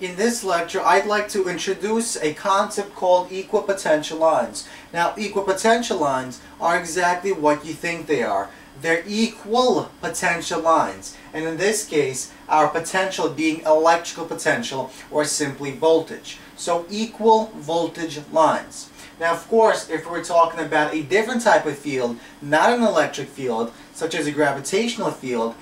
In this lecture, I'd like to introduce a concept called equipotential lines. Now, equipotential lines are exactly what you think they are. They're equal potential lines, and in this case, our potential being electrical potential or simply voltage. So, equal voltage lines. Now, of course, if we're talking about a different type of field, not an electric field, such as a gravitational field,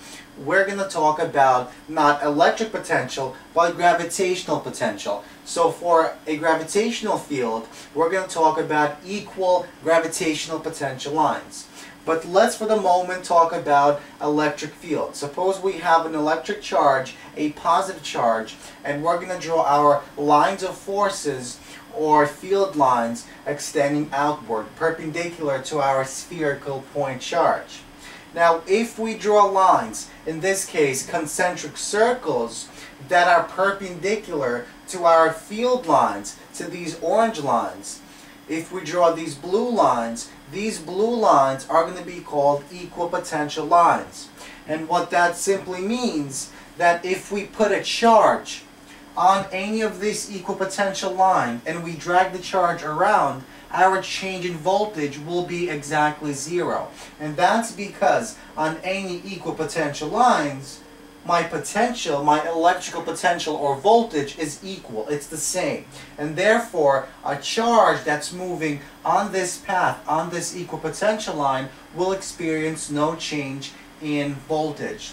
we're going to talk about not electric potential, but gravitational potential. So for a gravitational field, we're going to talk about equal gravitational potential lines. But let's for the moment talk about electric field. Suppose we have an electric charge, a positive charge, and we're going to draw our lines of forces or field lines extending outward, perpendicular to our spherical point charge. Now, if we draw lines, in this case concentric circles, that are perpendicular to our field lines, to these orange lines, if we draw these blue lines are going to be called equipotential lines. And what that simply means, that if we put a charge on any of this equipotential line and we drag the charge around, our change in voltage will be exactly zero. And that's because on any equipotential lines, my potential, my electrical potential or voltage is equal, it's the same. And therefore, a charge that's moving on this path, on this equipotential line, will experience no change in voltage.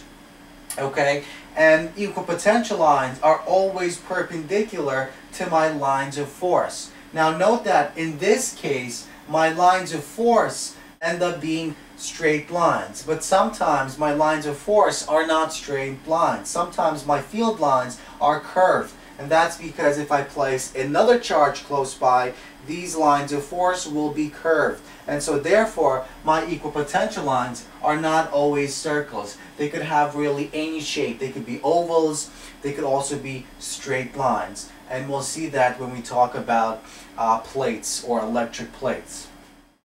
Okay, and equipotential lines are always perpendicular to my lines of force. Now note that in this case, my lines of force end up being straight lines, but sometimes my lines of force are not straight lines. Sometimes my field lines are curved, and that's because if I place another charge close by, these lines of force will be curved. And so therefore, my equipotential lines are not always circles. They could have really any shape. They could be ovals, they could also be straight lines. And we'll see that when we talk about plates or electric plates.